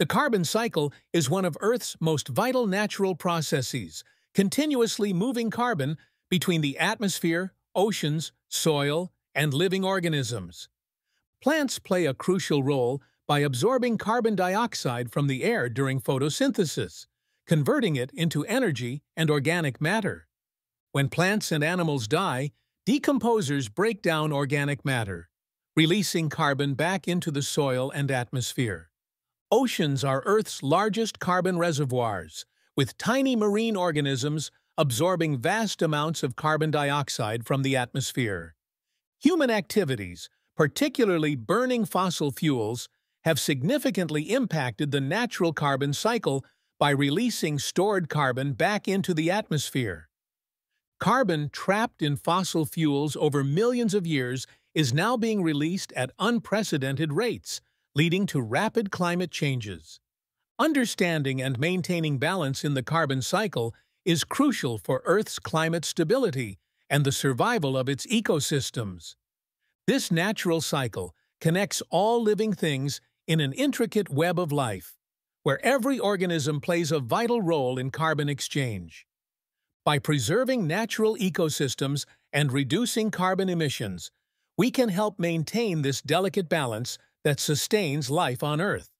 The carbon cycle is one of Earth's most vital natural processes, continuously moving carbon between the atmosphere, oceans, soil, and living organisms. Plants play a crucial role by absorbing carbon dioxide from the air during photosynthesis, converting it into energy and organic matter. When plants and animals die, decomposers break down organic matter, releasing carbon back into the soil and atmosphere. Oceans are Earth's largest carbon reservoirs, with tiny marine organisms absorbing vast amounts of carbon dioxide from the atmosphere. Human activities, particularly burning fossil fuels, have significantly impacted the natural carbon cycle by releasing stored carbon back into the atmosphere. Carbon trapped in fossil fuels over millions of years is now being released at unprecedented rates, leading to rapid climate changes. Understanding and maintaining balance in the carbon cycle is crucial for Earth's climate stability and the survival of its ecosystems. This natural cycle connects all living things in an intricate web of life, where every organism plays a vital role in carbon exchange. By preserving natural ecosystems and reducing carbon emissions, we can help maintain this delicate balance that sustains life on Earth.